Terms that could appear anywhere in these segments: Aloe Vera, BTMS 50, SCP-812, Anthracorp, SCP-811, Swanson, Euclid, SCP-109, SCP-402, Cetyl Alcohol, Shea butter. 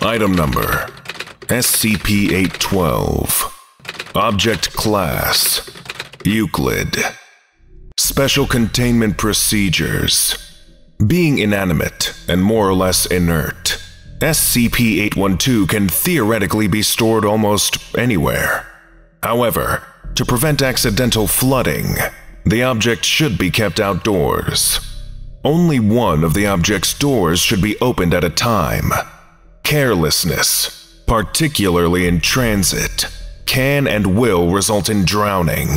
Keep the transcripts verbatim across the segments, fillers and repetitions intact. Item number S C P eight twelve. Object class Euclid. Special containment procedures. Being inanimate and more or less inert, S C P eight twelve can theoretically be stored almost anywhere. However, to prevent accidental flooding, the object should be kept outdoors. Only one of the object's doors should be opened at a time. Carelessness, particularly in transit, can and will result in drowning.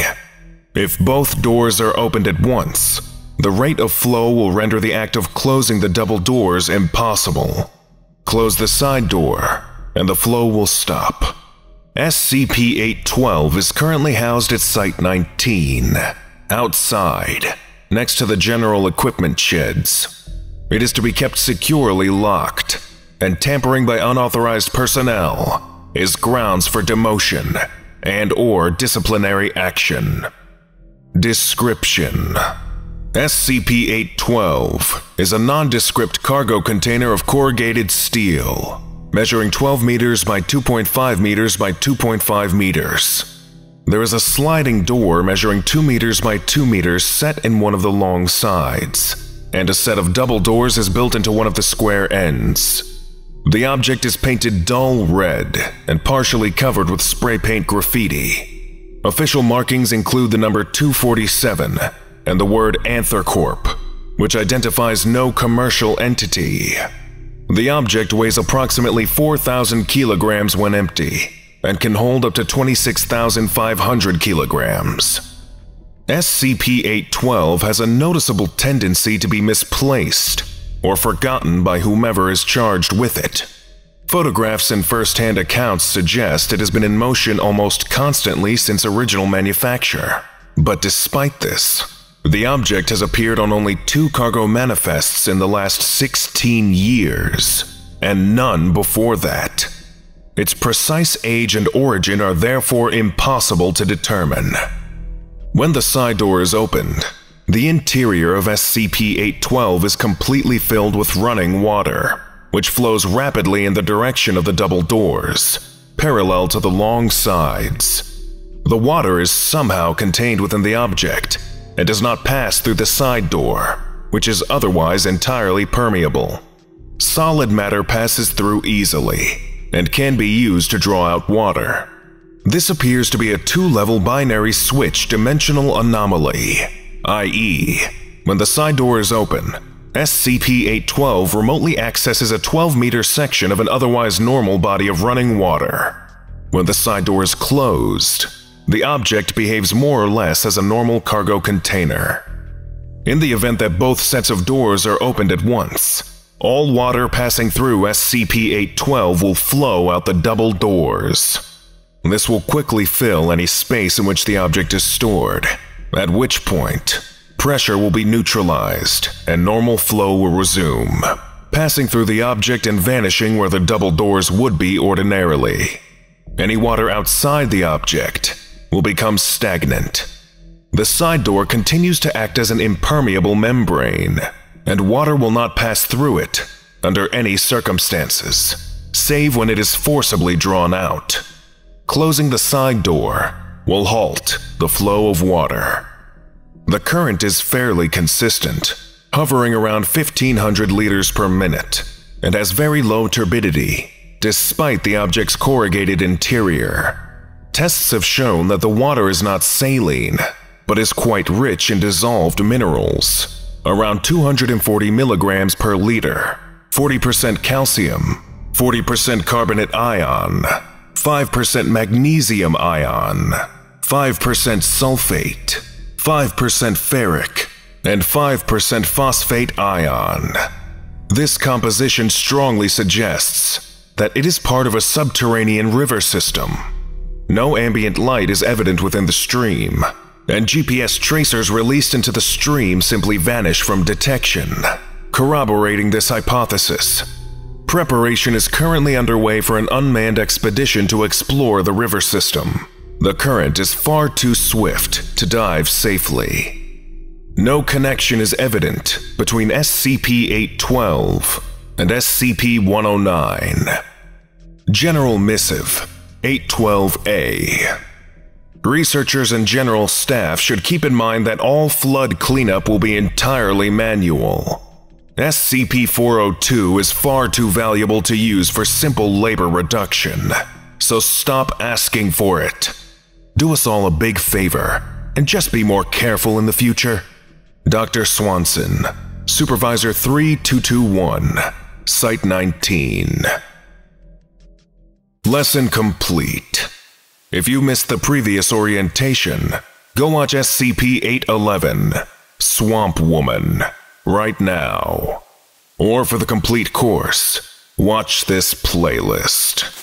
If both doors are opened at once, the rate of flow will render the act of closing the double doors impossible. Close the side door, and the flow will stop. S C P eight twelve is currently housed at Site nineteen, outside, next to the general equipment sheds. It is to be kept securely locked, and tampering by unauthorized personnel is grounds for demotion and/or disciplinary action. Description: S C P eight twelve is a nondescript cargo container of corrugated steel, measuring twelve meters by two point five meters by two point five meters. There is a sliding door measuring two meters by two meters set in one of the long sides, and a set of double doors is built into one of the square ends. The object is painted dull red and partially covered with spray paint graffiti. Official markings include the number two forty-seven, and the word Anthracorp, which identifies no commercial entity. The object weighs approximately four thousand kilograms when empty, and can hold up to twenty-six thousand five hundred kilograms. S C P eight twelve has a noticeable tendency to be misplaced or forgotten by whomever is charged with it. Photographs and first-hand accounts suggest it has been in motion almost constantly since original manufacture. But despite this, the object has appeared on only two cargo manifests in the last sixteen years, and none before that. Its precise age and origin are therefore impossible to determine. When the side door is opened, the interior of S C P eight twelve is completely filled with running water, which flows rapidly in the direction of the double doors, parallel to the long sides. The water is somehow contained within the object, and does not pass through the side door, which is otherwise entirely permeable. Solid matter passes through easily, and can be used to draw out water. This appears to be a two-level binary switch dimensional anomaly, that is, when the side door is open, S C P eight twelve remotely accesses a twelve-meter section of an otherwise normal body of running water. When the side door is closed, the object behaves more or less as a normal cargo container. In the event that both sets of doors are opened at once, all water passing through S C P eight twelve will flow out the double doors. This will quickly fill any space in which the object is stored, at which point, pressure will be neutralized and normal flow will resume, passing through the object and vanishing where the double doors would be ordinarily. Any water outside the object will become stagnant. The side door continues to act as an impermeable membrane, and water will not pass through it under any circumstances, save when it is forcibly drawn out. Closing the side door will halt the flow of water. The current is fairly consistent, hovering around fifteen hundred liters per minute, and has very low turbidity, despite the object's corrugated interior. Tests have shown that the water is not saline, but is quite rich in dissolved minerals, around two hundred forty milligrams per liter, forty percent calcium, forty percent carbonate ion, five percent magnesium ion, five percent sulfate, five percent ferric, and five percent phosphate ion. This composition strongly suggests that it is part of a subterranean river system. No ambient light is evident within the stream, and G P S tracers released into the stream simply vanish from detection, corroborating this hypothesis. Preparation is currently underway for an unmanned expedition to explore the river system. The current is far too swift to dive safely. No connection is evident between S C P eight twelve and S C P one oh nine. General Missive eight twelve A. Researchers and general staff should keep in mind that all flood cleanup will be entirely manual. S C P four oh two is far too valuable to use for simple labor reduction, so stop asking for it. Do us all a big favor and just be more careful in the future. Doctor Swanson, Supervisor three two two one, Site nineteen. Lesson complete. If you missed the previous orientation, go watch S C P eight eleven, Swamp Woman, right now. Or for the complete course, watch this playlist.